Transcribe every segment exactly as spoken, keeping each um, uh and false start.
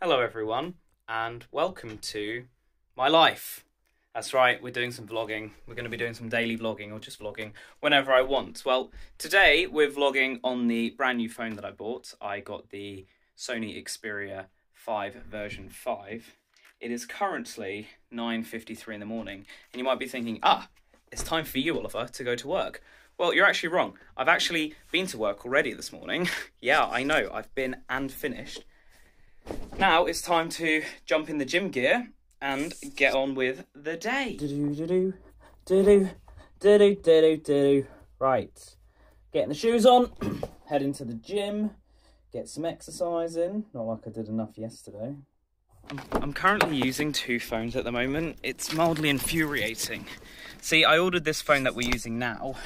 Hello everyone, and welcome to my life. That's right, we're doing some vlogging. We're going to be doing some daily vlogging, or just vlogging whenever I want. Well, today we're vlogging on the brand new phone that I bought. I got the Sony Xperia five version five. It is currently nine fifty-three in the morning, and you might be thinking, ah, it's time for you, Oliver, to go to work. Well, you're actually wrong. I've actually been to work already this morning. Yeah, I know, I've been and finished. Now it's time to jump in the gym gear and get on with the day. Do do do do do do do do. Right, getting the shoes on, head into the gym, get some exercise in. Not like I did enough yesterday. I'm, I'm currently using two phones at the moment. It's mildly infuriating. See, I ordered this phone that we're using now,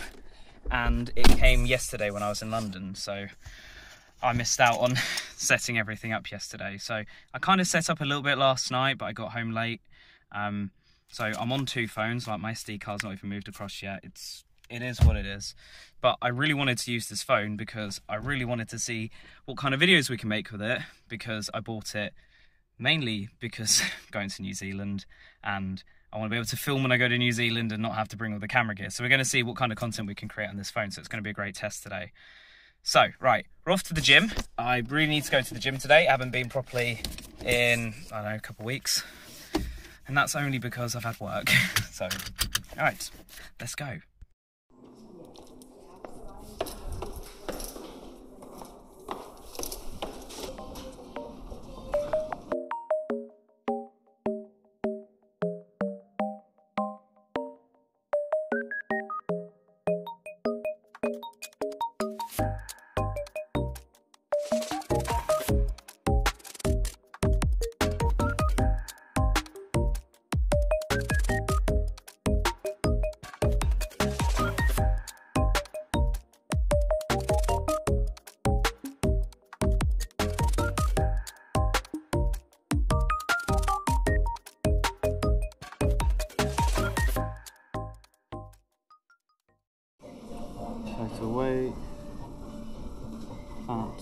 and it came yesterday when I was in London, so I missed out on setting everything up yesterday. So I kind of set up a little bit last night, but I got home late. Um, so I'm on two phones, like my S D card's not even moved across yet. It's, it is what it is. But I really wanted to use this phone because I really wanted to see what kind of videos we can make with it, because I bought it mainly because going to New Zealand, and I want to be able to film when I go to New Zealand and not have to bring all the camera gear. So we're going to see what kind of content we can create on this phone. So it's going to be a great test today. So, right, we're off to the gym. I really need to go to the gym today. I haven't been properly in, I don't know, a couple of weeks. And that's only because I've had work. So, all right, let's go. Away at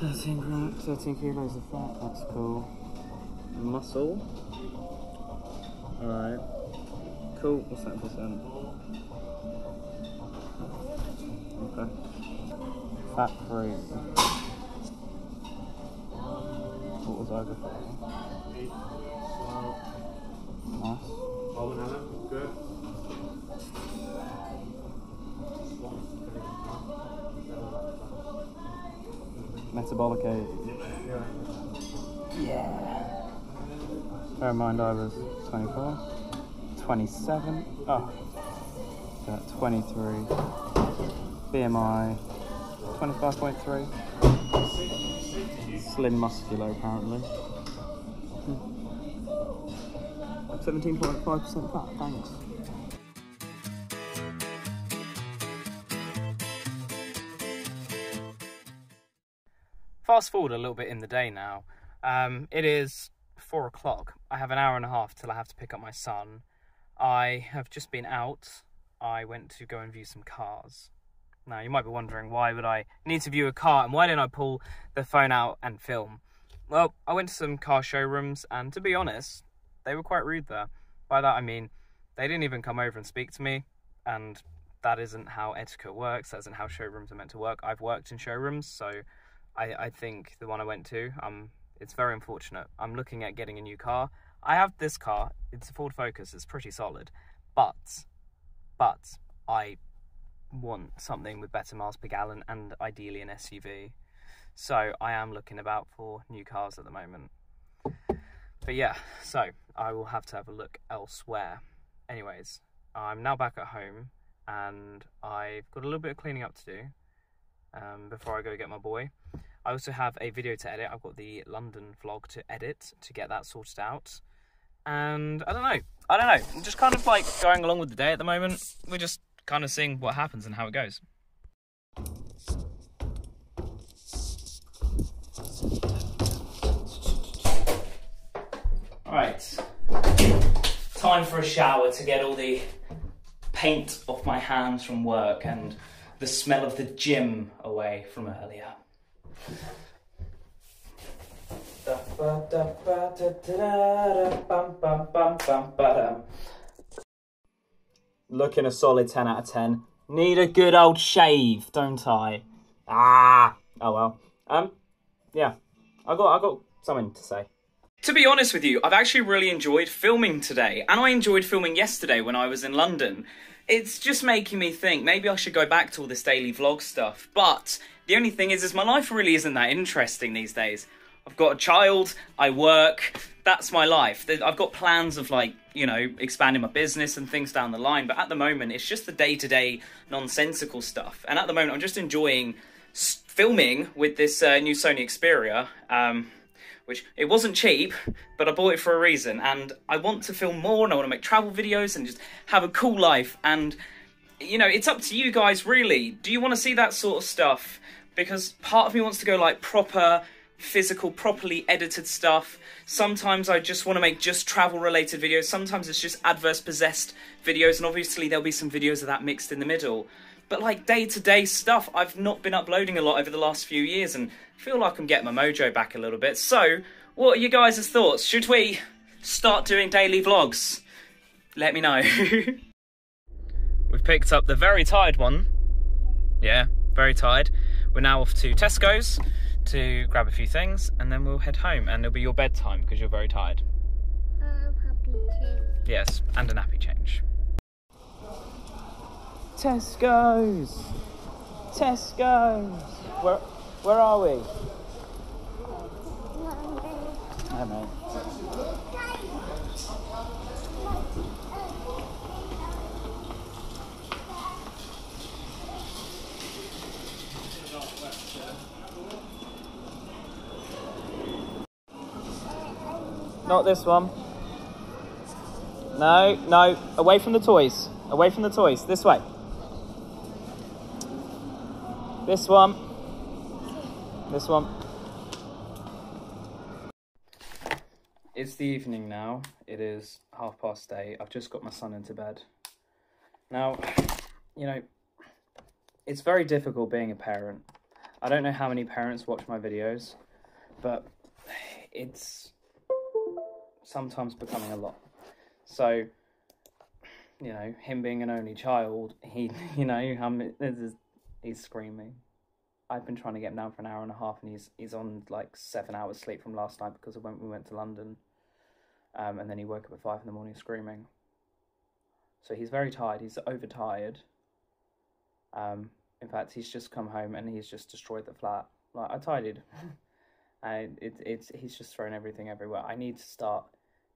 thirteen grams, thirteen kilos of fat, that's cool. Muscle, alright, cool. What's that percent? Okay, fat free. What was I before? Nice. Good. Metabolic age. Yeah. Bear in mind I was twenty-four, twenty-seven, oh, got twenty-three, B M I twenty-five point three, slim muscular apparently, seventeen point five percent fat, thanks. Fast forward a little bit in the day now. Um, it is four o'clock. I have an hour and a half till I have to pick up my son. I have just been out. I went to go and view some cars. Now, you might be wondering, why would I need to view a car, and why didn't I pull the phone out and film? Well, I went to some car showrooms, and to be honest, they were quite rude there. By that I mean, they didn't even come over and speak to me, and that isn't how etiquette works. That isn't how showrooms are meant to work. I've worked in showrooms, so I, I think the one I went to, um, it's very unfortunate. I'm looking at getting a new car. I have this car, it's a Ford Focus, it's pretty solid, but, but I want something with better miles per gallon and ideally an S U V. So I am looking about for new cars at the moment. But yeah, so I will have to have a look elsewhere. Anyways, I'm now back at home and I've got a little bit of cleaning up to do. Um, before I go get my boy. I also have a video to edit. I've got the London vlog to edit to get that sorted out. And I don't know. I don't know. I'm just kind of like going along with the day at the moment. We're just kind of seeing what happens and how it goes. Alright. Time for a shower to get all the paint off my hands from work and the smell of the gym away from earlier. Looking a solid ten out of ten. Need a good old shave, don't I? Ah, oh well. Um, yeah, I got, I got something to say. To be honest with you, I've actually really enjoyed filming today, and I enjoyed filming yesterday when I was in London. It's just making me think, maybe I should go back to all this daily vlog stuff, but the only thing is, is my life really isn't that interesting these days. I've got a child, I work, that's my life. I've got plans of, like, you know, expanding my business and things down the line, but at the moment, it's just the day-to-day nonsensical stuff, and at the moment, I'm just enjoying filming with this uh, new Sony Xperia, um... which, it wasn't cheap, but I bought it for a reason, and I want to film more, and I want to make travel videos, and just have a cool life, and, you know, it's up to you guys, really. Do you want to see that sort of stuff? Because part of me wants to go, like, proper, physical, properly edited stuff. Sometimes I just want to make just travel-related videos, sometimes it's just adverse-possessed videos, and obviously there'll be some videos of that mixed in the middle. But, like, day-to-day stuff, I've not been uploading a lot over the last few years, and I feel like I'm getting my mojo back a little bit. So, what are you guys' thoughts? Should we start doing daily vlogs? Let me know. We've picked up the very tired one. Yeah, very tired. We're now off to Tesco's to grab a few things, and then we'll head home, and it'll be your bedtime, because you're very tired. Um, happy change. Yes, and a nappy change. Tesco's! Tesco's! Where, where are we? Oh, mate. Not this one. No, no. Away from the toys. Away from the toys. This way. This one. This one. It's the evening now. It is half past eight. I've just got my son into bed. Now, you know, it's very difficult being a parent. I don't know how many parents watch my videos, but it's sometimes becoming a lot. So, you know, him being an only child, he, you know, I'm, there's this, he's screaming. I've been trying to get him down for an hour and a half, and he's he's on like seven hours sleep from last night because of when we went to London. Um, and then he woke up at five in the morning screaming. So he's very tired. He's overtired. Um, in fact, he's just come home and he's just destroyed the flat. Like, I tidied. And it, it's he's just thrown everything everywhere. I need to start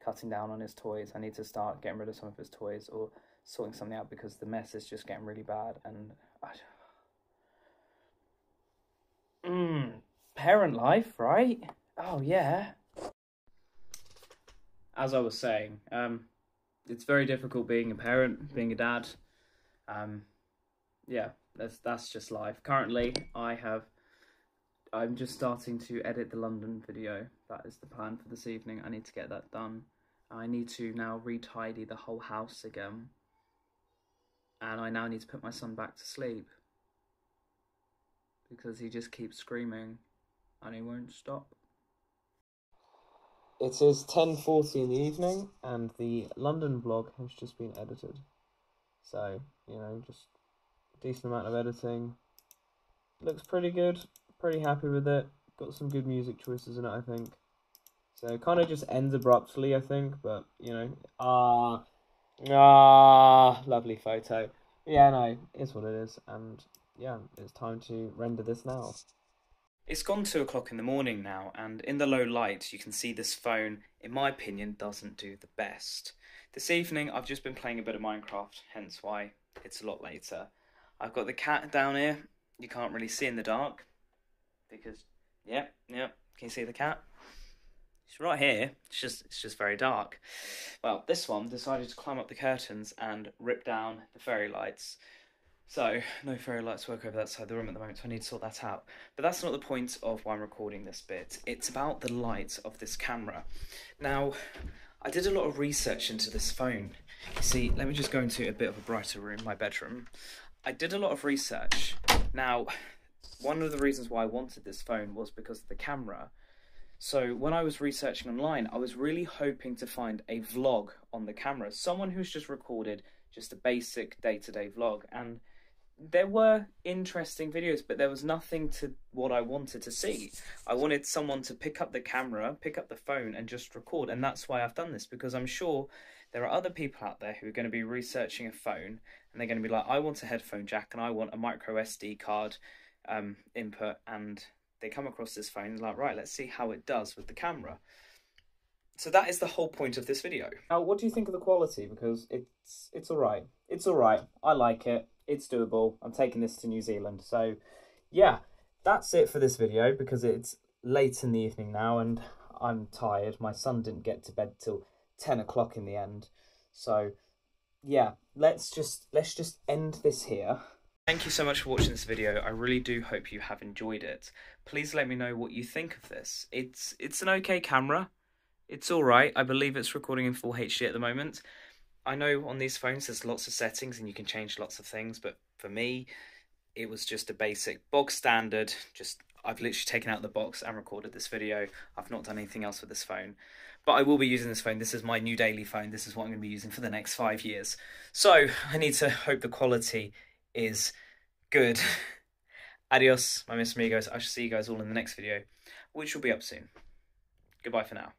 cutting down on his toys. I need to start getting rid of some of his toys or sorting something out, because the mess is just getting really bad. And I Mmm, parent life, right? Oh, yeah. As I was saying, um, it's very difficult being a parent, being a dad. Um, yeah, that's that's just life. Currently, I have... I'm just starting to edit the London video. That is the plan for this evening. I need to get that done. I need to now re-tidy the whole house again. And I now need to put my son back to sleep, because he just keeps screaming, and he won't stop. It is ten forty in the evening, and the London vlog has just been edited. So, you know, just a decent amount of editing. Looks pretty good, pretty happy with it. Got some good music choices in it, I think. So, it kind of just ends abruptly, I think, but, you know, ah, ah, lovely photo. Yeah, no, it's what it is, and yeah, it's time to render this now. It's gone two o'clock in the morning now, and in the low light you can see this phone, in my opinion, doesn't do the best. This evening I've just been playing a bit of Minecraft, hence why it's a lot later. I've got the cat down here, you can't really see in the dark, because, yeah, yeah, can you see the cat? She's right here, it's just, it's just very dark. Well, this one decided to climb up the curtains and rip down the fairy lights. So, no fairy lights work over that side of the room at the moment, so I need to sort that out. But that's not the point of why I'm recording this bit. It's about the light of this camera. Now, I did a lot of research into this phone. You see, let me just go into a bit of a brighter room, my bedroom. I did a lot of research. Now, one of the reasons why I wanted this phone was because of the camera. So when I was researching online, I was really hoping to find a vlog on the camera, someone who's just recorded just a basic day-to-day vlog. And there were interesting videos, but there was nothing to what I wanted to see. I wanted someone to pick up the camera, pick up the phone and just record. And that's why I've done this, because I'm sure there are other people out there who are going to be researching a phone and they're going to be like, I want a headphone jack and I want a micro S D card um, input. And they come across this phone and like, right, let's see how it does with the camera. So that is the whole point of this video. Now, what do you think of the quality? Because it's it's all right. It's all right. I like it. It's doable. I'm taking this to New Zealand. So yeah, that's it for this video because it's late in the evening now and I'm tired. My son didn't get to bed till ten o'clock in the end. So yeah, let's just let's just end this here. Thank you so much for watching this video. I really do hope you have enjoyed it. Please let me know what you think of this. It's it's an okay camera. It's all right. I believe it's recording in full H D at the moment. I know on these phones there's lots of settings and you can change lots of things, but for me, it was just a basic bog standard. Just I've literally taken out the box and recorded this video. I've not done anything else with this phone, but I will be using this phone. This is my new daily phone. This is what I'm going to be using for the next five years. So I need to hope the quality is good. Adios, my mis amigos. I shall see you guys all in the next video, which will be up soon. Goodbye for now.